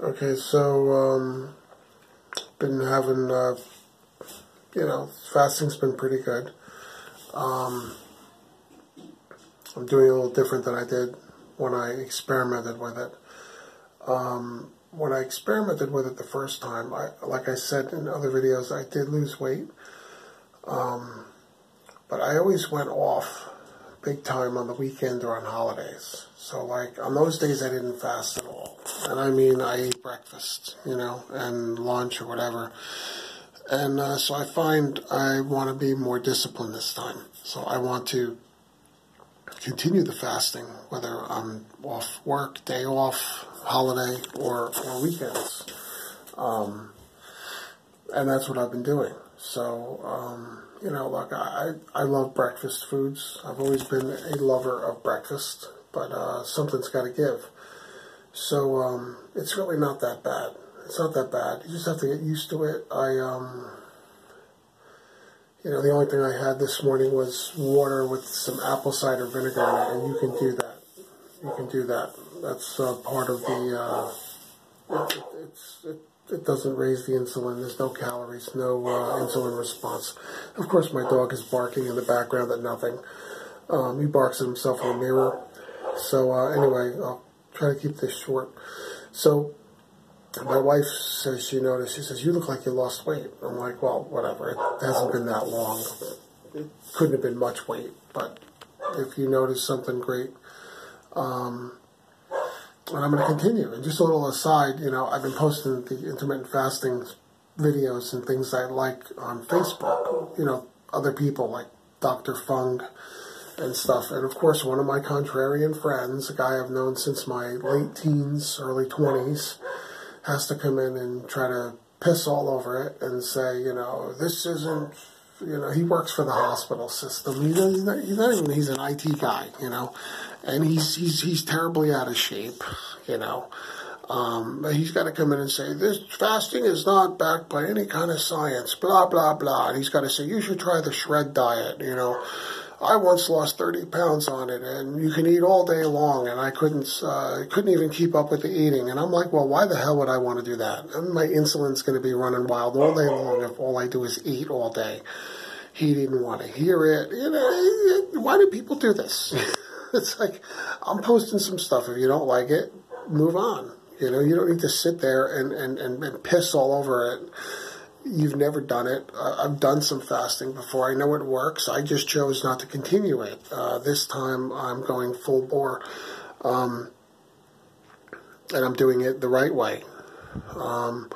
Okay, so been having fasting's been pretty good. I'm doing a little different than I did when I experimented with it. When I experimented with it the first time, like I said in other videos, I did lose weight. But I always went off big time on the weekend or on holidays. So like on those days I didn't fast at all. And I mean I ate breakfast, and lunch or whatever. And so I find I want to be more disciplined this time. So I want to continue the fasting, whether I'm off work, day off, holiday, or weekends. And that's what I've been doing. So, look, I love breakfast foods. I've always been a lover of breakfast, but something's got to give. So it's really not that bad. It's not that bad. You just have to get used to it. The only thing I had this morning was water with some apple cider vinegar in it, and you can do that. You can do that. That's part of the, it doesn't raise the insulin. There's no calories, no insulin response. Of course, my dog is barking in the background at nothing. He barks at himself in the mirror. So anyway, I'll try to keep this short. So my wife says she noticed. She says, you look like you lost weight. I'm like, well, whatever. It hasn't been that long. It couldn't have been much weight. But if you notice something, great. And I'm going to continue. And just a little aside, I've been posting the intermittent fasting videos and things I like on Facebook. Other people like Dr. Fung and stuff. And of course, one of my contrarian friends, a guy I've known since my late teens, early 20s, has to come in and try to piss all over it and say, this isn't, he works for the hospital system. He's an IT guy, and he's terribly out of shape, but he's got to come in and say, this fasting is not backed by any kind of science, blah, blah, blah. And he's got to say, you should try the shred diet, I once lost 30 pounds on it, and you can eat all day long, and I couldn't even keep up with the eating. And I'm like, well, why the hell would I want to do that? And my insulin's going to be running wild all day long if all I do is eat all day. He didn't want to hear it. Why do people do this? It's like, I'm posting some stuff. If you don't like it, move on. You don't need to sit there and piss all over it. You've never done it. I've done some fasting before. I know it works. I just chose not to continue it. This time I'm going full bore. And I'm doing it the right way. And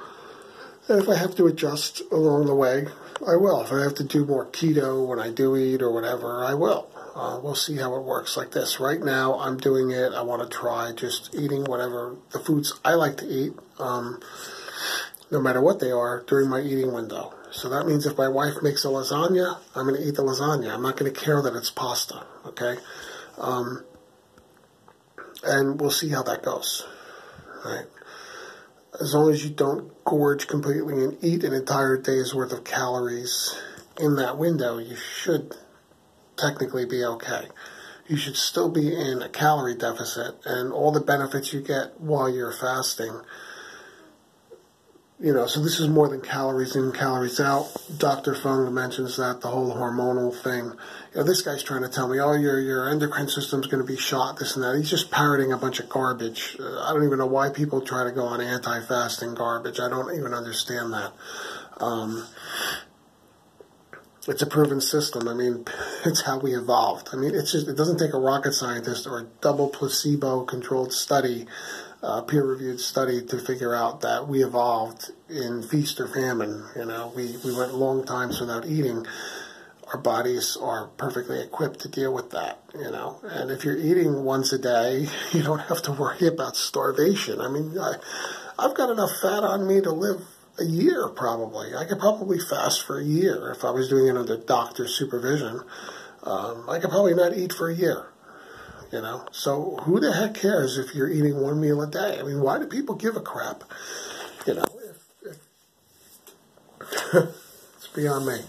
if I have to adjust along the way, I will. If I have to do more keto when I do eat or whatever, I will. We'll see how it works like this. Right now I'm doing it. I want to try just eating whatever the foods I like to eat. No matter what they are, during my eating window. So that means if my wife makes a lasagna, I'm going to eat the lasagna. I'm not going to care that it's pasta, okay? And we'll see how that goes, right? As long as you don't gorge completely and eat an entire day's worth of calories in that window, you should technically be okay. You should still be in a calorie deficit, and all the benefits you get while you're fasting. So this is more than calories in, calories out. Dr. Fung mentions that, the whole hormonal thing. This guy's trying to tell me, oh, your endocrine system's going to be shot, this and that. He's just parroting a bunch of garbage. I don't even know why people try to go on anti-fasting garbage. I don't even understand that. It's a proven system. I mean, it's how we evolved. I mean, it's just, it doesn't take a rocket scientist or a double placebo-controlled study, peer-reviewed study, to figure out that we evolved in feast or famine. We went long times without eating. Our bodies are perfectly equipped to deal with that, And if you're eating once a day, you don't have to worry about starvation. I mean, I've got enough fat on me to live a year, probably. I could probably fast for a year if I was doing it under doctor's supervision. I could probably not eat for a year. So who the heck cares if you're eating one meal a day? I mean, why do people give a crap? It's beyond me.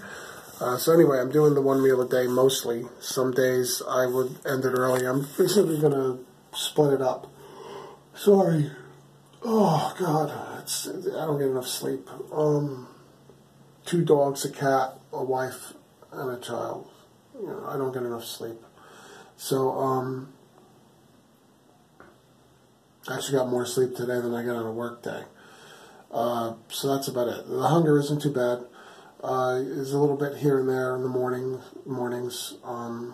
So anyway, I'm doing the one meal a day mostly. Some days I would end it early. I'm basically going to split it up. Sorry. Oh, God. I don't get enough sleep. 2 dogs, a cat, a wife, and a child. You know, I don't get enough sleep. So, I actually got more sleep today than I got on a work day. So that's about it. The hunger isn't too bad. There's a little bit here and there in the mornings. I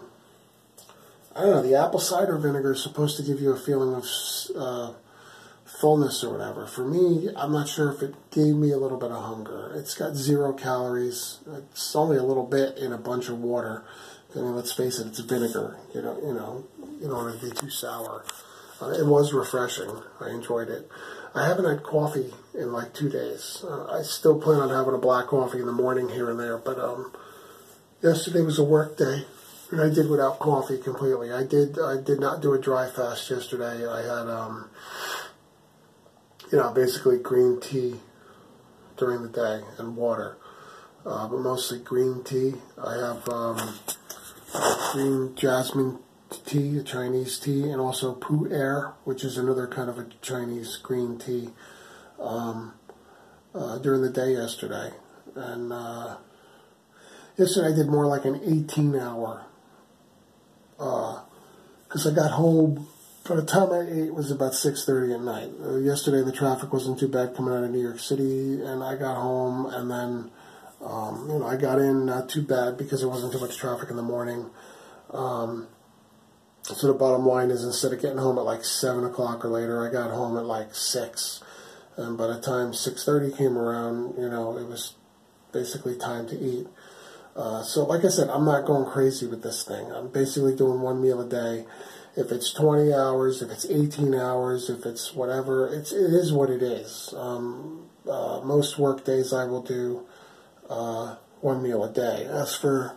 don't know, the apple cider vinegar is supposed to give you a feeling of fullness or whatever. For me, I'm not sure if it gave me a little bit of hunger. It's got 0 calories. It's only a little bit in a bunch of water. I mean, let's face it, it's vinegar. You don't want it to be too sour. It was refreshing. I enjoyed it. I haven't had coffee in like 2 days. I still plan on having a black coffee in the morning here and there, but yesterday was a work day, and I did without coffee completely. I did not do a dry fast yesterday. I had basically green tea during the day and water, but mostly green tea. I have green jasmine tea, a Chinese tea, and also pu'er, which is another kind of a Chinese green tea, during the day yesterday. And yesterday I did more like an 18-hour, because I got home, by the time I ate, it was about 6:30 at night. Yesterday the traffic wasn't too bad coming out of New York City, and I got home, and then I got in not too bad because there wasn't too much traffic in the morning. So the bottom line is, instead of getting home at like 7 o'clock or later, I got home at like 6. And by the time 6:30 came around, it was basically time to eat. So like I said, I'm not going crazy with this thing. I'm basically doing one meal a day. If it's 20 hours, if it's 18 hours, if it's whatever, it is what it is. Most work days I will do one meal a day. As for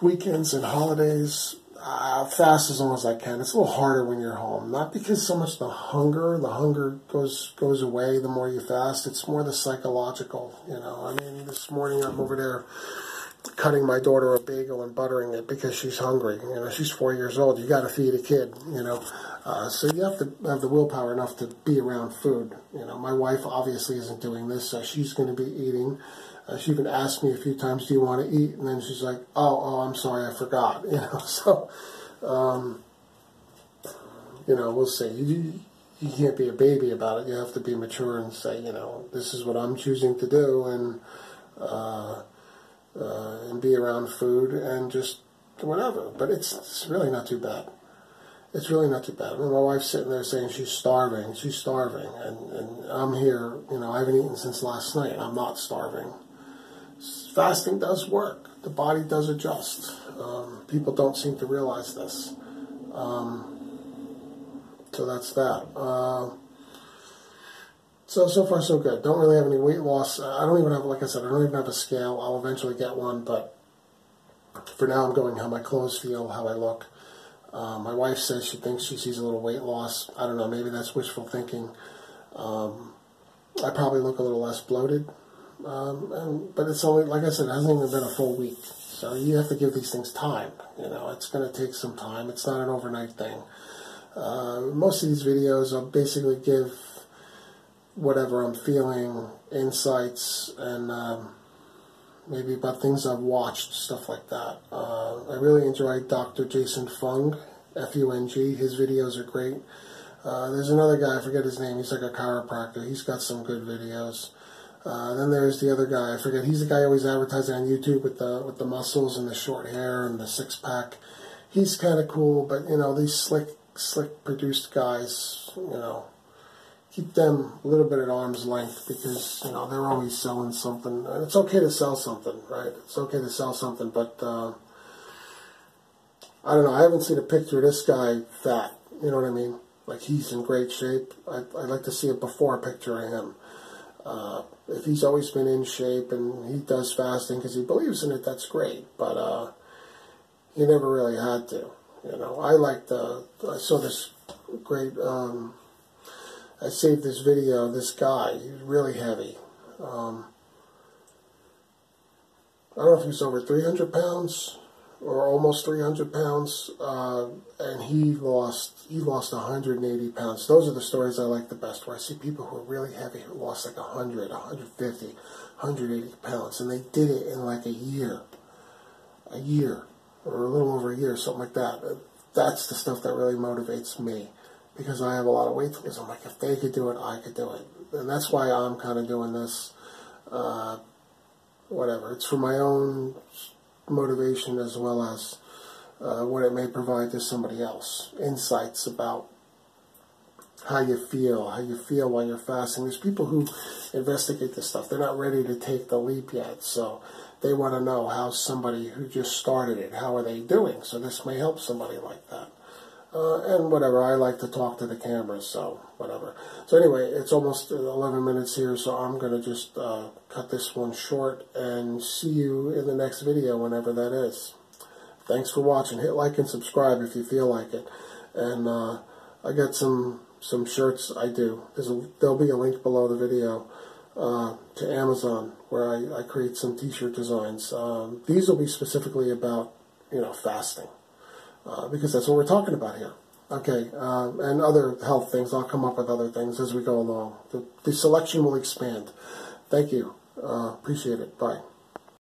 weekends and holidays, I'll fast as long as I can. It's a little harder when you're home. Not because so much the hunger goes away the more you fast. It's more the psychological, I mean, this morning I'm over there cutting my daughter a bagel and buttering it because she's hungry. She's 4 years old. You got to feed a kid, so you have to have the willpower enough to be around food. My wife obviously isn't doing this, so she's going to be eating. She even asked me a few times, do you want to eat? And then she's like, oh, I'm sorry, I forgot. So, we'll see. You can't be a baby about it. You have to be mature and say, this is what I'm choosing to do, and be around food and just whatever. But it's really not too bad. It's really not too bad. I mean, my wife's sitting there saying she's starving, and I'm here, I haven't eaten since last night, and I'm not starving. Fasting does work. The body does adjust. People don't seem to realize this. So that's that. So far so good. Don't really have any weight loss. I don't even have a scale. I'll eventually get one, but for now I'm going how my clothes feel, how I look. My wife says she thinks she sees a little weight loss. I don't know, maybe that's wishful thinking. I probably look a little less bloated. But it's only, like I said, it hasn't even been a full week. So you have to give these things time. It's going to take some time. It's not an overnight thing. Most of these videos I'll basically give whatever I'm feeling, insights, and maybe about things I've watched, stuff like that. I really enjoy Dr. Jason Fung, F-U-N-G. His videos are great. There's another guy, I forget his name, he's like a chiropractor. He's got some good videos. Then there's the other guy, I forget, he's the guy always advertising on YouTube with the muscles and the short hair and the six-pack. He's kind of cool, but, these slick produced guys, keep them a little bit at arm's length because, they're always selling something. It's okay to sell something, right? It's okay to sell something, but I don't know. I haven't seen a picture of this guy fat. You know what I mean? Like, he's in great shape. I'd like to see a before picture of him. If he's always been in shape and he does fasting because he believes in it, that's great. But he never really had to. I saw this great... I saved this video, this guy, he was really heavy. I don't know if he was over 300 pounds. or almost 300 pounds, and he lost 180 pounds. Those are the stories I like the best, where I see people who are really heavy who lost like 100, 150, 180 pounds, and they did it in like a year, or a little over a year, something like that. That's the stuff that really motivates me, because I have a lot of weight to lose. I'm like, if they could do it, I could do it. And that's why I'm kind of doing this, whatever. It's for my own motivation, as well as what it may provide to somebody else. Insights about how you feel while you're fasting. There's people who investigate this stuff. They're not ready to take the leap yet, so they want to know how somebody who just started it, how are they doing? So this may help somebody like that. And whatever, I like to talk to the camera, so whatever. So anyway, it's almost 11 minutes here, so I'm going to just cut this one short and see you in the next video, whenever that is. Thanks for watching. Hit like and subscribe if you feel like it. And I got some shirts I do. There'll be a link below the video to Amazon, where I create some t-shirt designs. These will be specifically about, fasting. Because that's what we're talking about here. Okay, and other health things. I'll come up with other things as we go along. The selection will expand. Thank you. Appreciate it. Bye.